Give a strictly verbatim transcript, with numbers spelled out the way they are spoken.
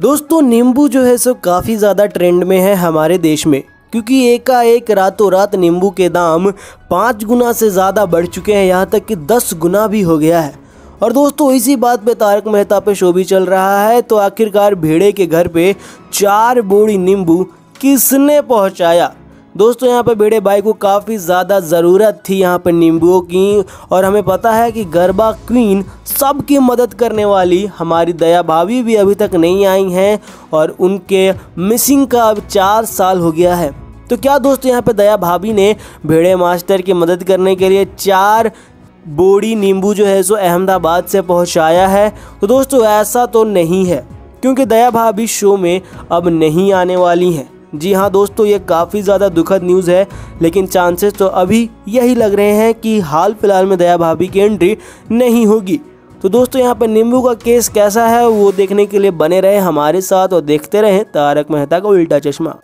दोस्तों नींबू जो है सो काफ़ी ज़्यादा ट्रेंड में है हमारे देश में, क्योंकि एकाएक रातों रात नींबू के दाम पाँच गुना से ज़्यादा बढ़ चुके हैं, यहाँ तक कि दस गुना भी हो गया है। और दोस्तों इसी बात पे तारक मेहता पे शो भी चल रहा है, तो आखिरकार भिड़े के घर पे चार बोरी नींबू किसने पहुँचाया। दोस्तों यहाँ पे भिड़े भाई को काफ़ी ज़्यादा ज़रूरत थी यहाँ पे नींबुओं की, और हमें पता है कि गरबा क्वीन सबकी मदद करने वाली हमारी दया भाभी भी अभी तक नहीं आई हैं, और उनके मिसिंग का अब चार साल हो गया है। तो क्या दोस्तों यहाँ पे दया भाभी ने भिड़े मास्टर की मदद करने के लिए चार बोरी नींबू जो है सो अहमदाबाद से पहुँचाया है। तो दोस्तों ऐसा तो नहीं है, क्योंकि दया भाभी शो में अब नहीं आने वाली हैं। जी हाँ दोस्तों, ये काफ़ी ज़्यादा दुखद न्यूज़ है, लेकिन चांसेस तो अभी यही लग रहे हैं कि हाल फिलहाल में दया भाभी की एंट्री नहीं होगी। तो दोस्तों यहाँ पर नींबू का केस कैसा है वो देखने के लिए बने रहे हमारे साथ और देखते रहें तारक मेहता का उल्टा चश्मा।